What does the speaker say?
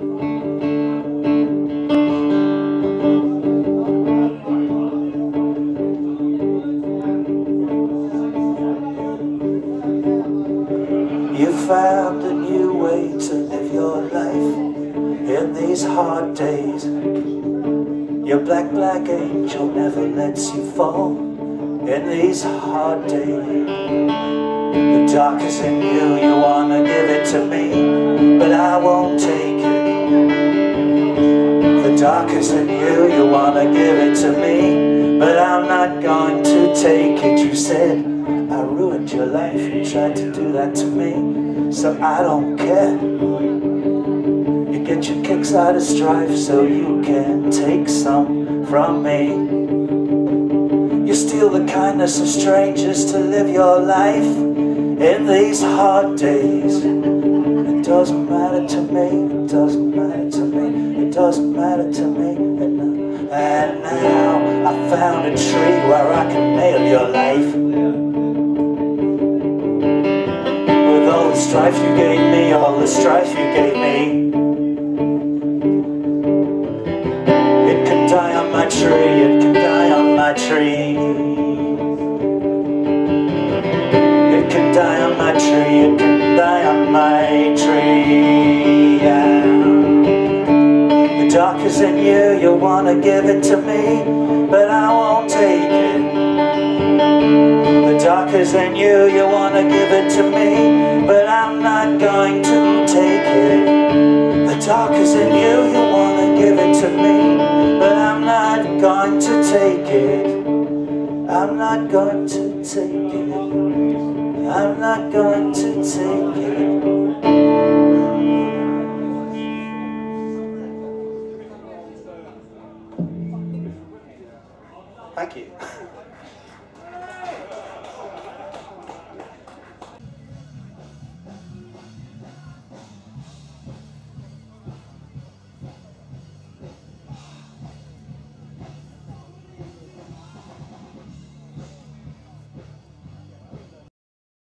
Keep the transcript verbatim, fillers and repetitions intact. You found a new way to live your life in these hard days. Your black, black angel never lets you fall in these hard days. The dark is in you, you wanna give it to me, but I won't take it. The dark is in you, you wanna give it to me, but I'm not going to take it. You said I ruined your life, you tried to do that to me, so I don't care. You get your kicks out of strife so you can take some from me. You steal the kindness of strangers to live your life in these hard days. It doesn't matter to me, it doesn't matter to me, it doesn't matter to me. And, and now I found a tree where I can nail your life. All the strife you gave me, all the strife you gave me, it can die on my tree, it can die on my tree, it can die on my tree, it can die on my tree. Yeah. The dark is in you, you wanna give it to me, but I won't take it. The dark is in you, you wanna give it to me, but I'm not going to take it. The dark is in you, you wanna give it to me, but I'm not going to take it. I'm not going to take it. I'm not going to take it. Thank you.